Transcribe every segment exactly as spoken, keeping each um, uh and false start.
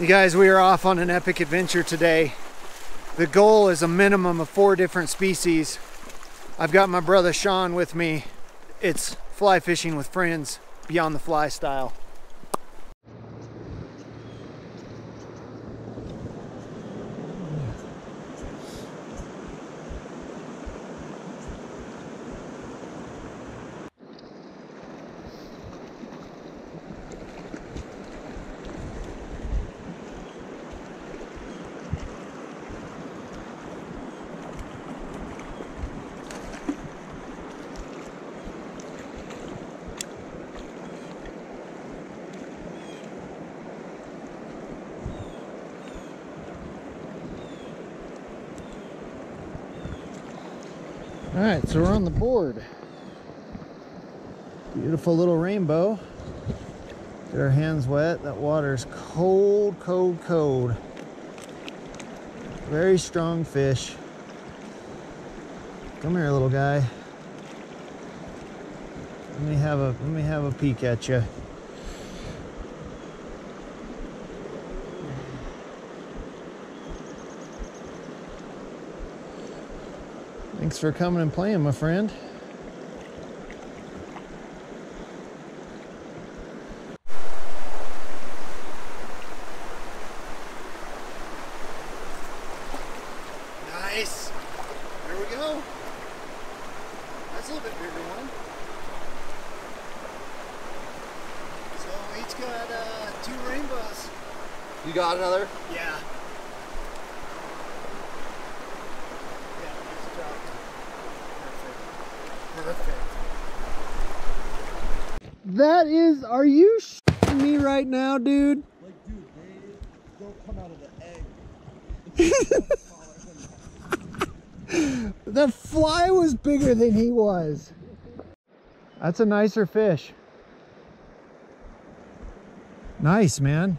You guys, we are off on an epic adventure today. The goal is a minimum of four different species. I've got my brother Sean with me. It's fly fishing with friends, Beyond the Fly style. All right, so we're on the board. Beautiful little rainbow. Get our hands wet. That water's cold, cold, cold. Very strong fish. Come here, little guy. Let me have a let me have a peek at you. Thanks for coming and playing, my friend. Nice. There we go. That's a little bit bigger one. So we each got uh, two rainbows. You got another? Yeah. That is, are you shitting me right now, dude? Like, dude, they don't come out of the egg. It's the fly was bigger than he was. That's a nicer fish. Nice, man.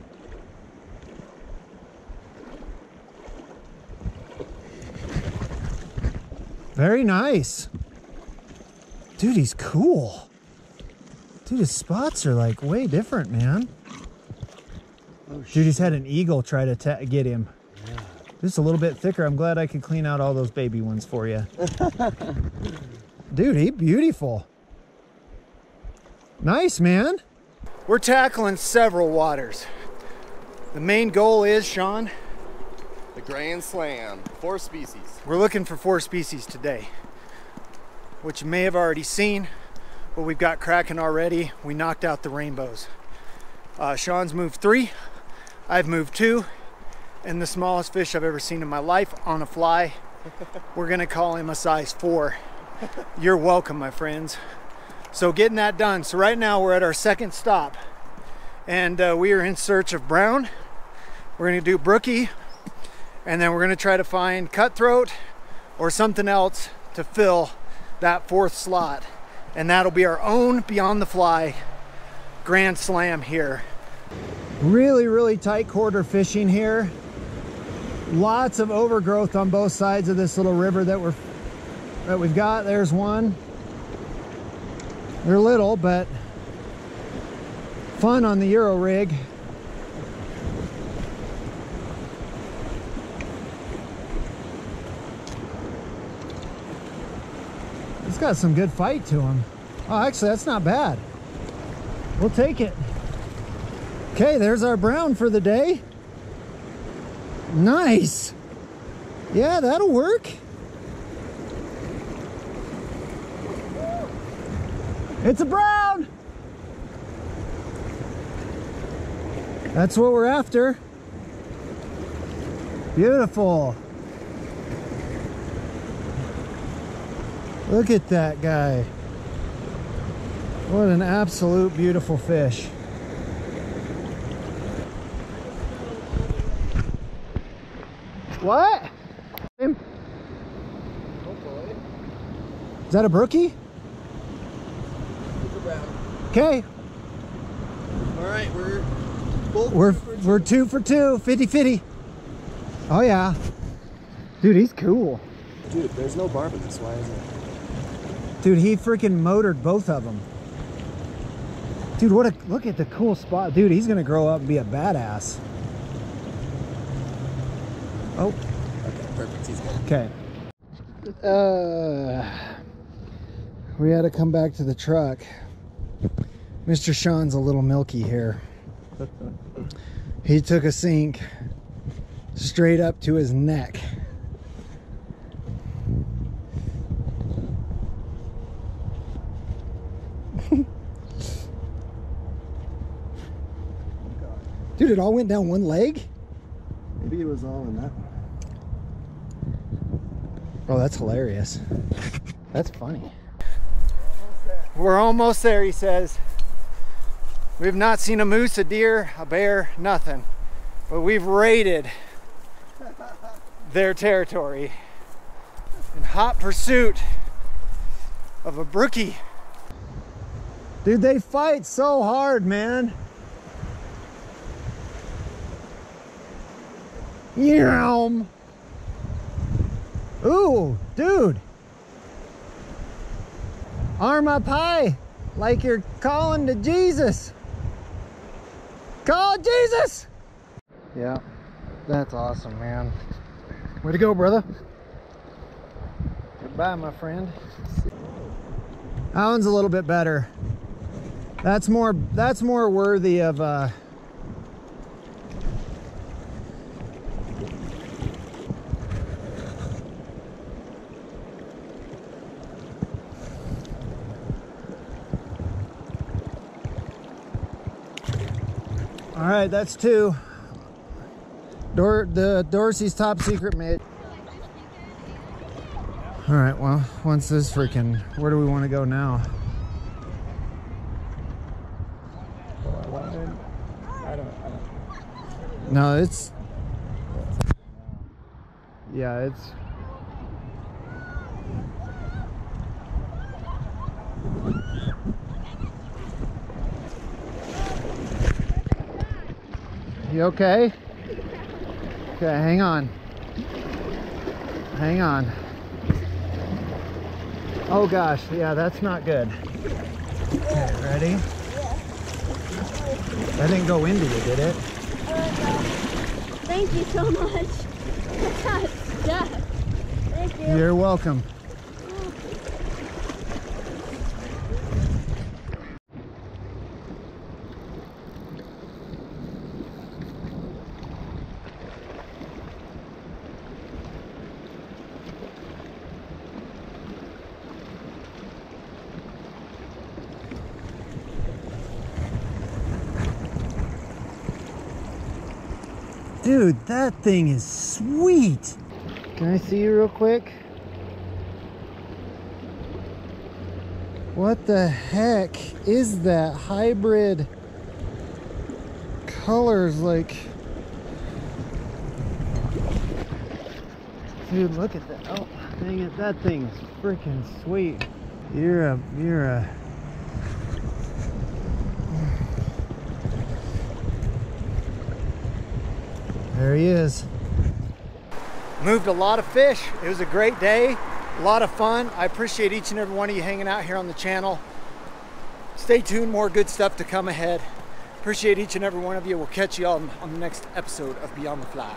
Very nice. Dude, he's cool. Dude, his spots are like way different, man. Oh, dude, he's had an eagle try to ta get him. Yeah. Just a little bit thicker. I'm glad I could clean out all those baby ones for you. Dude, he's beautiful. Nice, man. We're tackling several waters. The main goal is, Sean? The Grand Slam, four species. We're looking for four species today, which you may have already seen, but we've got cracking already. We knocked out the rainbows. Uh, Sean's moved three, I've moved two, and the smallest fish I've ever seen in my life on a fly. We're gonna call him a size four. You're welcome, my friends. So getting that done. So right now we're at our second stop, and uh, we are in search of brown. We're gonna do brookie, and then we're gonna try to find cutthroat or something else to fill that fourth slot, and that'll be our own Beyond the Fly Grand Slam here. Really, really tight quarter fishing here. Lots of overgrowth on both sides of this little river that we're that we've got. There's one. They're little, but fun on the Euro rig. It's got some good fight to him. Oh, actually, that's not bad. We'll take it. Okay, there's our brown for the day. Nice. Yeah, that'll work. It's a brown. That's what we're after. Beautiful. Look at that guy. What an absolute beautiful fish. What? Him? Hopefully. Is that a brookie? It's a brown. Okay. All right, we're both we're, two we're two for two, fifty fifty. Oh yeah. Dude, he's cool. Dude, there's no barb in this, why is it? Dude, he freaking motored both of them. Dude, what a, look at the cool spot. Dude, he's gonna grow up and be a badass. Oh. Okay, perfect, he's good. Okay. Uh, we had to come back to the truck. Mister Sean's a little milky here. He took a sink straight up to his neck. Dude, it all went down one leg? Maybe it was all in that one. Oh, that's hilarious. That's funny. Almost We're almost there, he says. We've not seen a moose, a deer, a bear, nothing. But we've raided their territory in hot pursuit of a brookie. Dude, they fight so hard, man. Yum. Ooh, dude. Arm up high, like you're calling to Jesus. Call Jesus! Yeah, that's awesome, man. Way to go, brother. Goodbye, my friend. That one's a little bit better. That's more, that's more worthy of uh All right, that's two. Dor the Dorsey's top secret mate. All right, well, once this freaking, where do we want to go now? No, it's, yeah, it's. You okay? Okay, hang on. Hang on. Oh gosh, yeah, that's not good. Okay, ready? That didn't go into you, did it? Oh my God. Thank you so much. Yeah. Thank you. You're welcome. Dude, that thing is sweet. Can I see you real quick? What the heck is that hybrid colors like? Dude, look at that. Oh, dang it, that thing is freaking sweet. You're a, you're a. There he is. Moved a lot of fish. It was a great day, a lot of fun. I appreciate each and every one of you hanging out here on the channel. Stay tuned, more good stuff to come ahead. Appreciate each and every one of you. We'll catch you all on the next episode of Beyond the Fly.